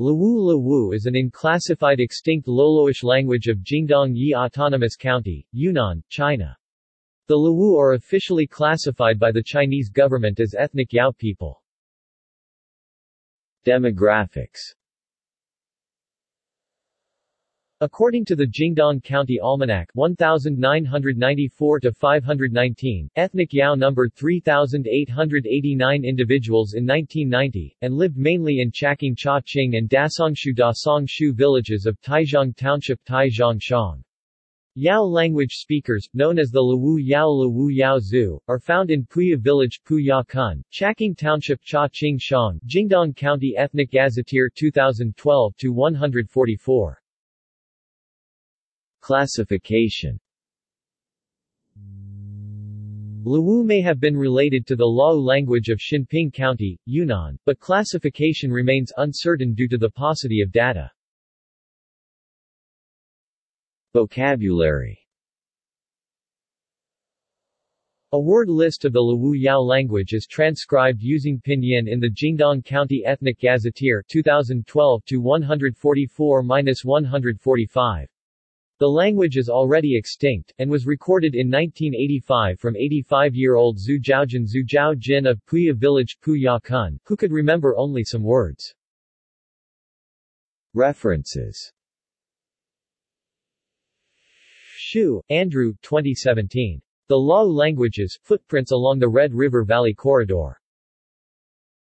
Lewu is an unclassified extinct Loloish language of Jingdong Yi Autonomous County, Yunnan, China. The Lewu are officially classified by the Chinese government as ethnic Yao people. Demographics. According to the Jingdong County Almanac 1994-519, ethnic Yao numbered 3,889 individuals in 1990, and lived mainly in Chaking Cha-Ching and Dasongshu villages of Taijiang Township Taijiang Shang. Yao language speakers, known as the Luwu Yao Zhu, are found in Puya Village Puya Kun, Chaking Township Cha Ching Shang, Jingdong County Ethnic Gazetteer 2012-144. Classification. Lewu may have been related to the Lao language of Xinping County, Yunnan, but classification remains uncertain due to the paucity of data. Vocabulary. A word list of the Luwu Yao language is transcribed using Pinyin in the Jingdong County Ethnic Gazetteer 2012-144-145. The language is already extinct, and was recorded in 1985 from 85-year-old Zhu Zhaojin of Puya Village Puya Kun, who could remember only some words. References. Xu, Andrew, 2017. The Lao Languages, Footprints Along the Red River Valley Corridor.